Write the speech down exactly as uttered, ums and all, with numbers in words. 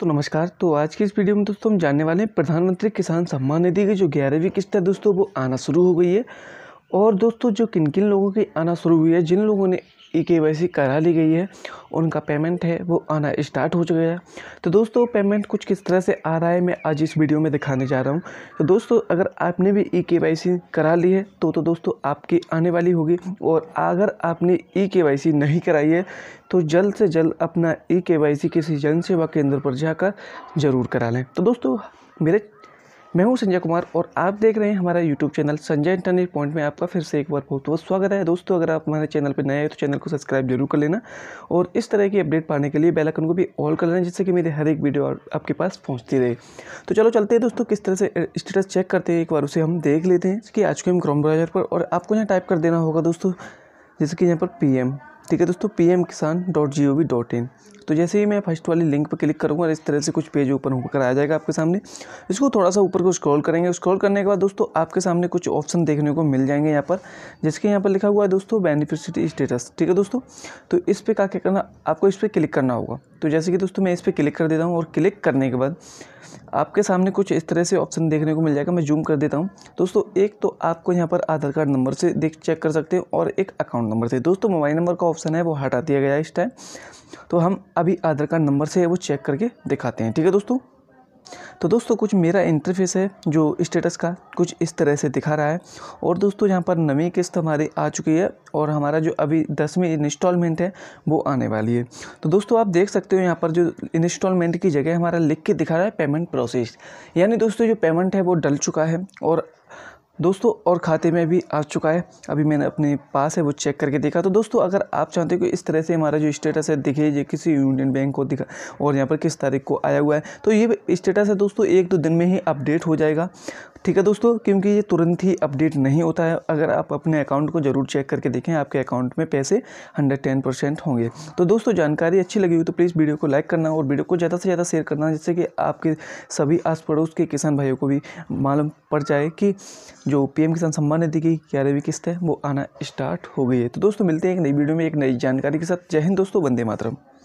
तो नमस्कार। तो आज की इस वीडियो में दोस्तों हम जानने वाले हैं प्रधानमंत्री किसान सम्मान निधि की जो ग्यारहवीं किस्त है दोस्तों वो आना शुरू हो गई है। और दोस्तों जो किन किन लोगों की आना शुरू हुई है, जिन लोगों ने ई के वाई सी करा ली गई है उनका पेमेंट है वो आना स्टार्ट हो चुका है। तो दोस्तों पेमेंट कुछ किस तरह से आ रहा है मैं आज इस वीडियो में दिखाने जा रहा हूँ। तो दोस्तों अगर आपने भी ई के वाई सी करा ली है तो तो दोस्तों आपकी आने वाली होगी। और अगर आपने ई के वाई सी नहीं कराई है तो जल्द से जल्द अपना ई के वाई सी किसी जन सेवा केंद्र पर जाकर ज़रूर करा लें। तो दोस्तों मेरे मैं हूं संजय कुमार और आप देख रहे हैं हमारा YouTube channel Sanjay internet point में आपका फिर से एक बार बहुत बहुत स्वागत है। दोस्तों अगर आप हमारे चैनल पर नए हैं तो चैनल को सब्सक्राइब जरूर कर लेना और इस तरह की अपडेट पाने के लिए बेल आइकन को भी ऑल कर लेना, जिससे कि मेरे हर एक वीडियो आपके पास पहुंचती रहे। तो चलो चलते हैं दोस्तों किस तरह से स्टेटस चेक करते हैं, एक बार उसे हम देख लेते हैं। कि आज के हम क्रोम ब्राउज़र पर और आपको यहाँ टाइप कर देना होगा दोस्तों, जैसे कि यहाँ पर पी एम, ठीक है दोस्तों, P M Kisan dot G O V dot in. तो जैसे ही मैं फर्स्ट वाली लिंक पर क्लिक करूँगा इस तरह से कुछ पेज ऊपर होकर आ जाएगा आपके सामने। इसको थोड़ा सा ऊपर को स्क्रॉल करेंगे, स्क्रॉल करने के बाद दोस्तों आपके सामने कुछ ऑप्शन देखने को मिल जाएंगे यहाँ पर, जिसके यहाँ पर लिखा हुआ है दोस्तों बेनिफिशियरी स्टेटस, ठीक है दोस्तों। तो इस पर क्या क्या करना, आपको इस पर क्लिक करना होगा। तो जैसे कि दोस्तों मैं इस पर क्लिक कर देता हूँ और क्लिक करने के बाद आपके सामने कुछ इस तरह से ऑप्शन देखने को मिल जाएगा। मैं जूम कर देता हूँ दोस्तों। एक तो आपको यहाँ पर आधार कार्ड नंबर से देख चेक कर सकते हैं और एक अकाउंट नंबर से। दोस्तों मोबाइल नंबर का ऑप्शन है वो हटा दिया गया है इस टाइम, तो हम अभी आधार कार्ड नंबर से वो चेक करके दिखाते हैं, ठीक है दोस्तों। तो दोस्तों कुछ मेरा इंटरफेस है जो स्टेटस का कुछ इस तरह से दिखा रहा है। और दोस्तों यहाँ पर नवी किस्त हमारी आ चुकी है और हमारा जो अभी दसवीं इंस्टॉलमेंट है वो आने वाली है। तो दोस्तों आप देख सकते हो यहाँ पर जो इंस्टॉलमेंट की जगह हमारा लिख के दिखा रहा है पेमेंट प्रोसेस, यानी दोस्तों जो पेमेंट है वो डल चुका है और दोस्तों और खाते में भी आ चुका है। अभी मैंने अपने पास है वो चेक करके देखा। तो दोस्तों अगर आप चाहते हो कि इस तरह से हमारा जो स्टेटस है दिखे, ये किसी यूनियन बैंक को दिखा और यहाँ पर किस तारीख को आया हुआ है, तो ये स्टेटस है दोस्तों एक दो दिन में ही अपडेट हो जाएगा, ठीक है दोस्तों, क्योंकि ये तुरंत ही अपडेट नहीं होता है। अगर आप अपने अकाउंट को ज़रूर चेक करके देखें, आपके अकाउंट में पैसे हंड्रेड टेन परसेंट होंगे। तो दोस्तों जानकारी अच्छी लगी हुई तो प्लीज़ वीडियो को लाइक करना और वीडियो को ज़्यादा से ज़्यादा शेयर करना, जिससे कि आपके सभी आस पड़ोस के किसान भाइयों को भी मालूम पड़ जाए कि जो पीएम किसान सम्मान निधि की ग्यारहवीं किस्त है वो आना स्टार्ट हो गई है। तो दोस्तों मिलते हैं एक नई वीडियो में एक नई जानकारी के साथ। जय हिंद दोस्तों, वंदे मातरम।